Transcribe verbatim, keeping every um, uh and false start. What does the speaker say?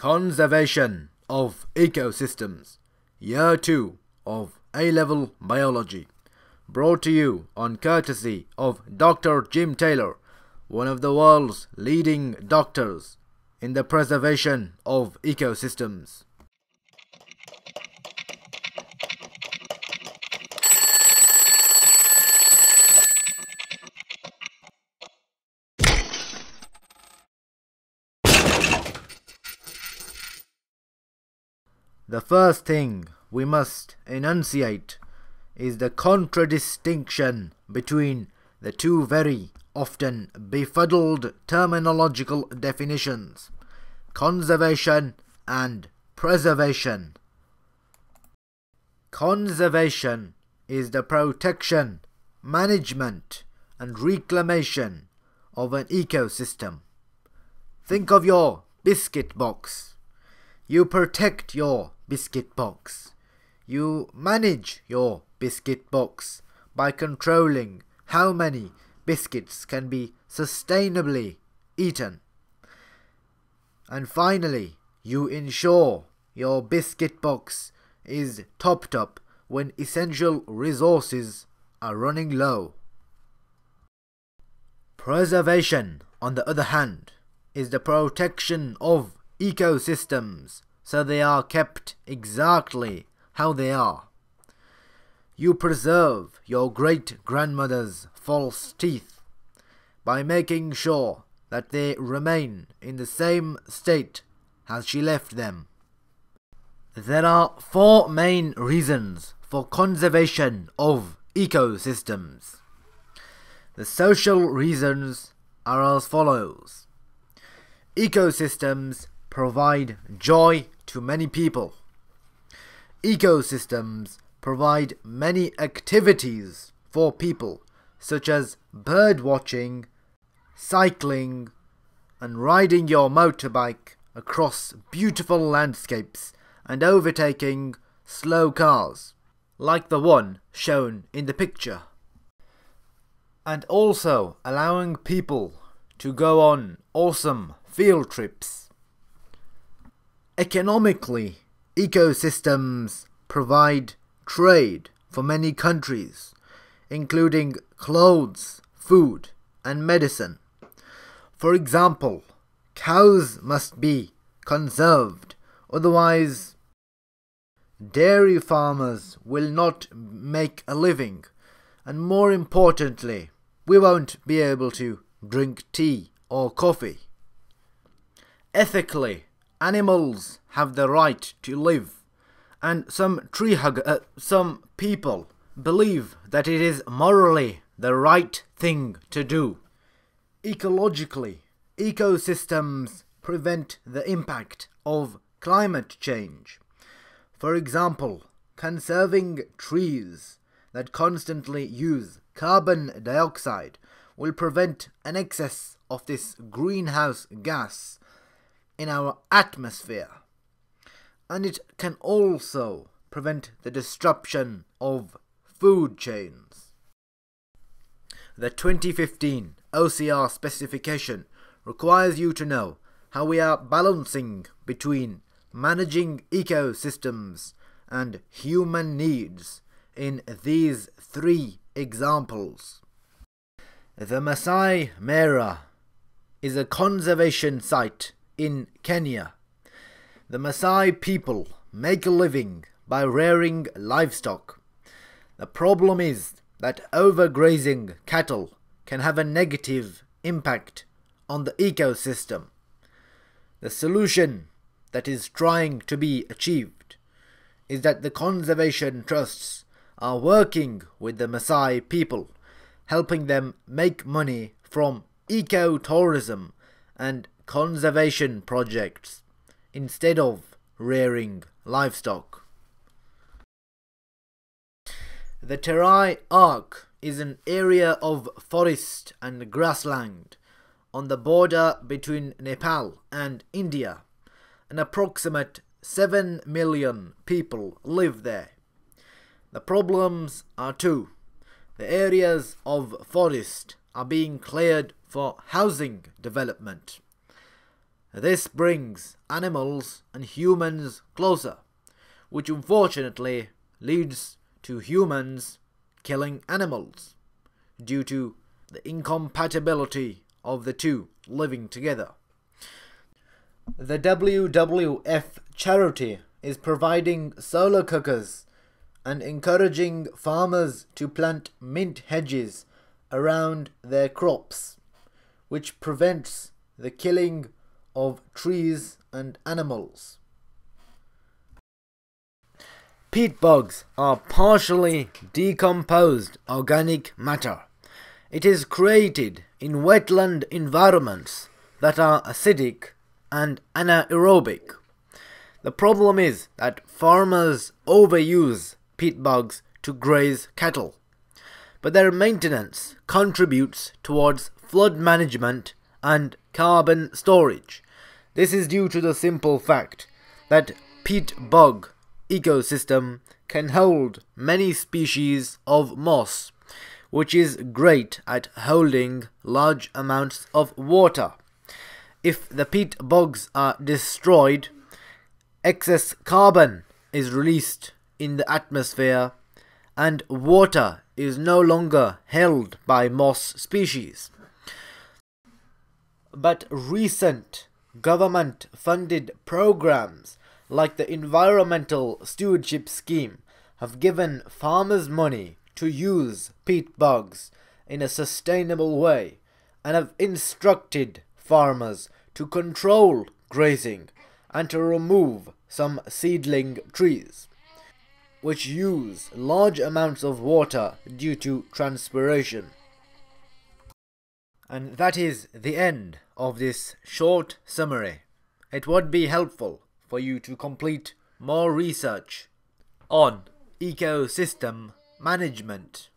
Conservation of Ecosystems, Year two of A-Level Biology, brought to you on courtesy of Doctor Jim Taylor, one of the world's leading doctors in the preservation of ecosystems. The first thing we must enunciate is the contradistinction between the two very often befuddled terminological definitions, conservation and preservation. Conservation is the protection, management, and reclamation of an ecosystem. Think of your biscuit box. You protect your biscuit box. You manage your biscuit box by controlling how many biscuits can be sustainably eaten. And finally, you ensure your biscuit box is topped up when essential resources are running low. Preservation, on the other hand, is the protection of ecosystems, so they are kept exactly how they are. You preserve your great-grandmother's false teeth by making sure that they remain in the same state as she left them. There are four main reasons for conservation of ecosystems. The social reasons are as follows. Ecosystems provide joy to many people. Ecosystems provide many activities for people, such as bird watching, cycling, and riding your motorbike across beautiful landscapes and overtaking slow cars, like the one shown in the picture. And also allowing people to go on awesome field trips. Economically, ecosystems provide trade for many countries, including clothes, food, and medicine. For example, cows must be conserved, otherwise dairy farmers will not make a living, and more importantly, we won't be able to drink tea or coffee. Ethically, animals have the right to live, and some tree hugger, uh, some people believe that it is morally the right thing to do. Ecologically, ecosystems prevent the impact of climate change. For example, conserving trees that constantly use carbon dioxide will prevent an excess of this greenhouse gas in our atmosphere, and it can also prevent the disruption of food chains. The twenty fifteen O C R specification requires you to know how we are balancing between managing ecosystems and human needs in these three examples. The Maasai Mara is a conservation site in Kenya. The Maasai people make a living by rearing livestock. The problem is that overgrazing cattle can have a negative impact on the ecosystem. The solution that is trying to be achieved is that the conservation trusts are working with the Maasai people, helping them make money from ecotourism and conservation projects instead of rearing livestock. The Terai Arc is an area of forest and grassland on the border between Nepal and India, and approximate seven million people live there. The problems are two. The areas of forest are being cleared for housing development. This brings animals and humans closer, which unfortunately leads to humans killing animals due to the incompatibility of the two living together. The W W F charity is providing solar cookers and encouraging farmers to plant mint hedges around their crops, which prevents the killing of trees and animals. Peat bogs are partially decomposed organic matter. It is created in wetland environments that are acidic and anaerobic. The problem is that farmers overuse peat bogs to graze cattle, but their maintenance contributes towards flood management and carbon storage. This is due to the simple fact that peat bog ecosystem can hold many species of moss, which is great at holding large amounts of water. If the peat bogs are destroyed, excess carbon is released in the atmosphere and water is no longer held by moss species. But recent government-funded programs like the Environmental Stewardship Scheme have given farmers money to use peat bogs in a sustainable way and have instructed farmers to control grazing and to remove some seedling trees, which use large amounts of water due to transpiration. And that is the end of this short summary. It would be helpful for you to complete more research on ecosystem management.